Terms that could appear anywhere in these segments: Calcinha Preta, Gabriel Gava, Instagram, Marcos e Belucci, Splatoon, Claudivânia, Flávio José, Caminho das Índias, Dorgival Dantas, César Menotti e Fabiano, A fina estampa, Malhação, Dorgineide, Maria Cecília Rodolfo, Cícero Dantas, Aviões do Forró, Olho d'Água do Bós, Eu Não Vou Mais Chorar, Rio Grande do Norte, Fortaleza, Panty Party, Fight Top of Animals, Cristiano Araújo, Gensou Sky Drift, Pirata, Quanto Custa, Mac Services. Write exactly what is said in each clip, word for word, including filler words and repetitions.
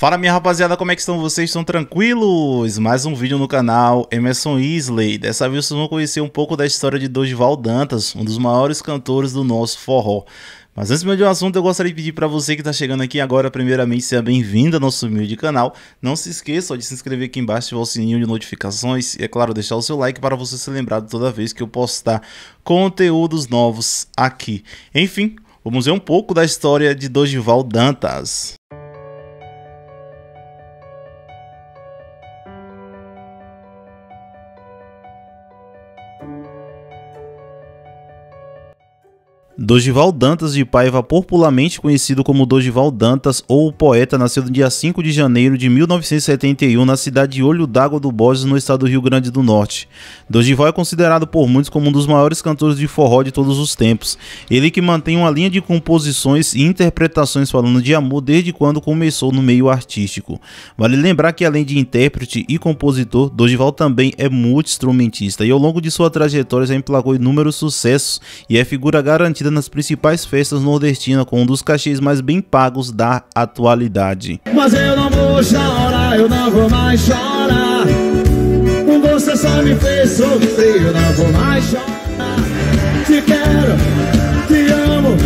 Fala minha rapaziada, como é que estão vocês? Estão tranquilos? Mais um vídeo no canal Emerson Yslley. Dessa vez vocês vão conhecer um pouco da história de Dorgival Dantas, um dos maiores cantores do nosso forró. Mas antes de um assunto, eu gostaria de pedir para você que está chegando aqui agora, primeiramente, seja bem-vindo ao nosso humilde canal. Não se esqueça de se inscrever aqui embaixo, ativar o sininho de notificações e, é claro, deixar o seu like para você ser lembrado toda vez que eu postar conteúdos novos aqui. Enfim, vamos ver um pouco da história de Dorgival Dantas. Dorgival Dantas de Paiva, popularmente conhecido como Dorgival Dantas ou o Poeta, nasceu no dia cinco de janeiro de mil novecentos e setenta e um na cidade de Olho d'Água do Bós, no estado do Rio Grande do Norte. Dorgival é considerado por muitos como um dos maiores cantores de forró de todos os tempos. Ele que mantém uma linha de composições e interpretações falando de amor desde quando começou no meio artístico. Vale lembrar que além de intérprete e compositor, Dorgival também é multi-instrumentista e ao longo de sua trajetória já emplacou inúmeros sucessos e é figura garantida nas principais festas nordestinas, com um dos cachês mais bem pagos da atualidade. Mas eu não vou chorar, eu não vou mais chorar. Você só me fez sofrer, eu não vou mais chorar. Te quero, te amo,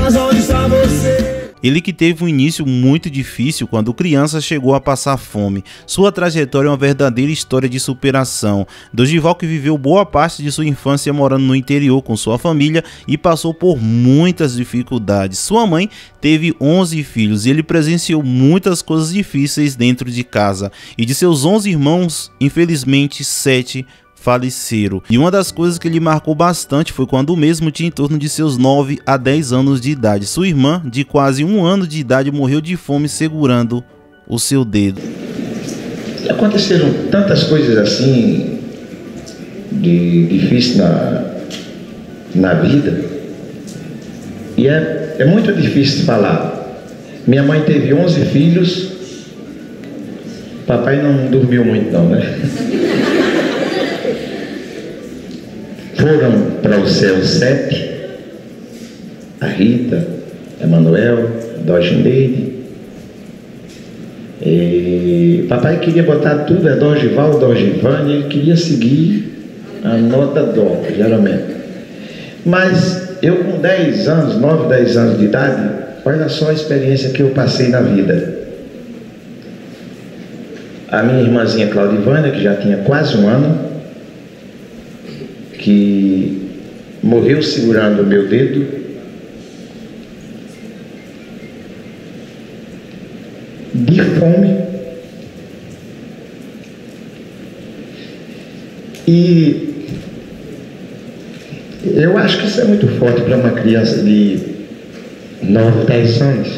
mas onde está você? Ele que teve um início muito difícil quando criança, chegou a passar fome. Sua trajetória é uma verdadeira história de superação. Dorgival que viveu boa parte de sua infância morando no interior com sua família e passou por muitas dificuldades. Sua mãe teve onze filhos e ele presenciou muitas coisas difíceis dentro de casa. E de seus onze irmãos, infelizmente, sete faleceram. E uma das coisas que lhe marcou bastante foi quando o mesmo tinha em torno de seus nove a dez anos de idade. Sua irmã, de quase um ano de idade, morreu de fome segurando o seu dedo. Aconteceram tantas coisas assim de difícil na, na vida, e é, é muito difícil falar. Minha mãe teve onze filhos, papai não dormiu muito não, né? Foram para o céu sete, a Rita, a Manuel, a Dorgineide. E papai queria botar tudo, é Dorgival, Dorgivane, ele queria seguir a nota dó, geralmente. Mas eu com dez anos, nove, dez anos de idade, olha só a experiência que eu passei na vida. A minha irmãzinha Claudivânia, que já tinha quase um ano, que morreu segurando o meu dedo. De fome. E eu acho que isso é muito forte para uma criança de nove, dez anos.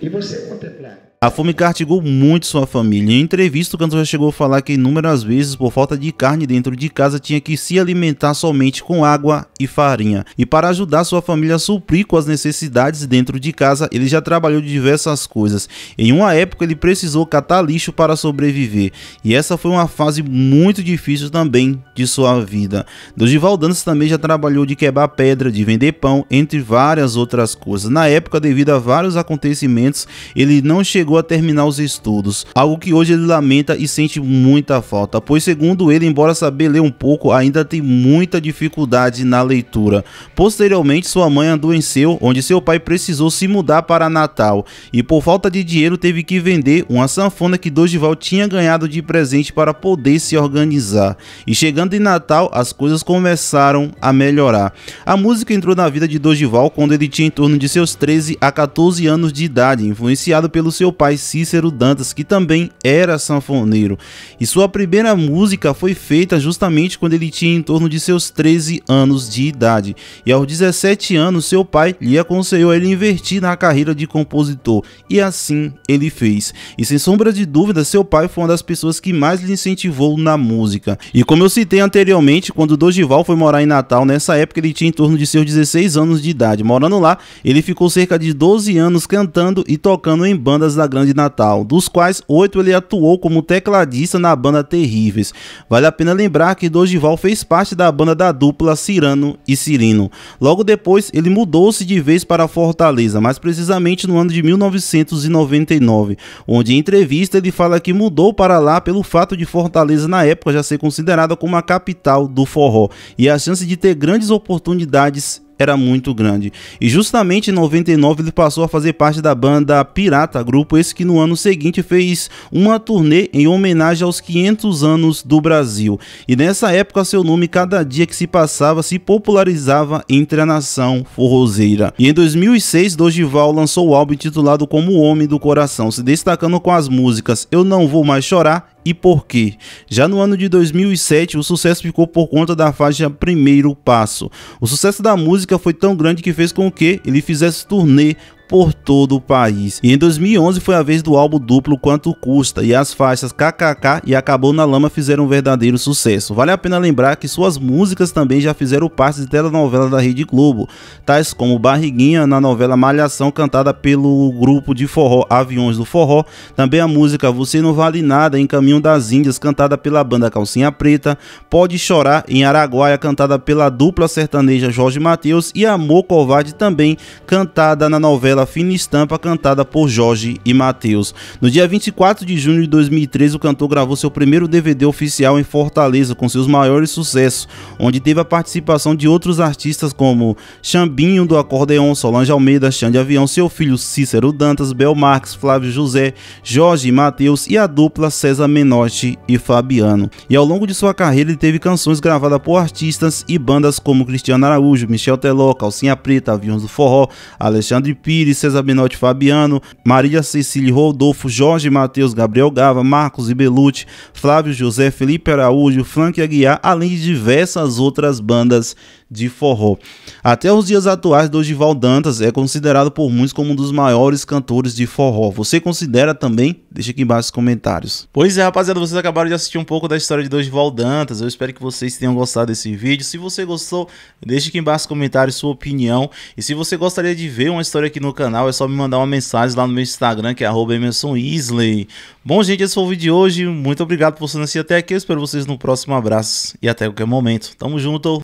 E você contemplar. A fome castigou muito sua família. Em entrevista, o cantor já chegou a falar que inúmeras vezes, por falta de carne dentro de casa, tinha que se alimentar somente com água e farinha. E para ajudar sua família a suprir com as necessidades dentro de casa, ele já trabalhou de diversas coisas. Em uma época, ele precisou catar lixo para sobreviver. E essa foi uma fase muito difícil também de sua vida. Dorgival Dantas também já trabalhou de quebrar pedra, de vender pão, entre várias outras coisas. Na época, devido a vários acontecimentos, ele não chegou a terminar os estudos, algo que hoje ele lamenta e sente muita falta, pois segundo ele, embora saber ler um pouco, ainda tem muita dificuldade na leitura. Posteriormente, sua mãe adoeceu, onde seu pai precisou se mudar para Natal e por falta de dinheiro teve que vender uma sanfona que Dorgival tinha ganhado de presente para poder se organizar. E chegando em Natal, as coisas começaram a melhorar. A música entrou na vida de Dorgival quando ele tinha em torno de seus treze a quatorze anos de idade, influenciado pelo seu pai Cícero Dantas, que também era sanfoneiro, e sua primeira música foi feita justamente quando ele tinha em torno de seus treze anos de idade, e aos dezessete anos seu pai lhe aconselhou a ele investir na carreira de compositor, e assim ele fez, e sem sombra de dúvida seu pai foi uma das pessoas que mais lhe incentivou na música. E como eu citei anteriormente, quando Dorgival foi morar em Natal, nessa época ele tinha em torno de seus dezesseis anos de idade. Morando lá, ele ficou cerca de doze anos cantando e tocando em bandas da Grande Natal, dos quais oito ele atuou como tecladista na banda Terríveis. Vale a pena lembrar que Dorgival fez parte da banda da dupla Cirano e Cirino. Logo depois, ele mudou-se de vez para Fortaleza, mais precisamente no ano de mil novecentos e noventa e nove, onde em entrevista ele fala que mudou para lá pelo fato de Fortaleza na época já ser considerada como a capital do forró e a chance de ter grandes oportunidades era muito grande. E justamente em noventa e nove ele passou a fazer parte da banda Pirata, grupo esse que no ano seguinte fez uma turnê em homenagem aos quinhentos anos do Brasil. E nessa época seu nome, cada dia que se passava, se popularizava entre a nação forrozeira. E em dois mil e seis Dorgival lançou o álbum intitulado Como Homem do Coração, se destacando com as músicas Eu Não Vou Mais Chorar e Por Quê. Já no ano de dois mil e sete, o sucesso ficou por conta da faixa Primeiro Passo. O sucesso da música foi tão grande que fez com que ele fizesse turnê por todo o país. E em dois mil e onze foi a vez do álbum duplo Quanto Custa, e as faixas K K K e Acabou na Lama fizeram um verdadeiro sucesso. Vale a pena lembrar que suas músicas também já fizeram parte de telenovelas da Rede Globo, tais como Barriguinha na novela Malhação, cantada pelo grupo de forró Aviões do Forró, também a música Você Não Vale Nada em Caminho das Índias, cantada pela banda Calcinha Preta, Pode Chorar em Araguaia, cantada pela dupla sertaneja Jorge e Mateus, e Amor Covarde, também cantada na novela A Fina Estampa, cantada por Jorge e Mateus. No dia vinte e quatro de junho de dois mil e treze, o cantor gravou seu primeiro D V D oficial em Fortaleza com seus maiores sucessos, onde teve a participação de outros artistas como Xambinho do Acordeon, Solange Almeida, Xande Avião, seu filho Cícero Dantas, Bel Marques, Flávio José, Jorge e Mateus e a dupla César Menotti e Fabiano. E ao longo de sua carreira ele teve canções gravadas por artistas e bandas como Cristiano Araújo, Michel Teló, Calcinha Preta, Aviões do Forró, Alexandre Pires, César Menotti e Fabiano, Maria Cecília Rodolfo, Jorge Mateus, Gabriel Gava, Marcos e Belucci, Flávio José, Felipe Araújo, Frank Aguiar, além de diversas outras bandas de forró. Até os dias atuais, Dorgival Dantas é considerado por muitos como um dos maiores cantores de forró. Você considera também? Deixa aqui embaixo nos comentários. Pois é, rapaziada, vocês acabaram de assistir um pouco da história de Dorgival Dantas. Eu espero que vocês tenham gostado desse vídeo. Se você gostou, deixa aqui embaixo nos comentários sua opinião. E se você gostaria de ver uma história aqui no canal, é só me mandar uma mensagem lá no meu Instagram, que é arroba Emerson Yslley. Bom, gente, esse foi o vídeo de hoje. Muito obrigado por você assistir até aqui. Eu espero vocês no próximo abraço e até qualquer momento. Tamo junto!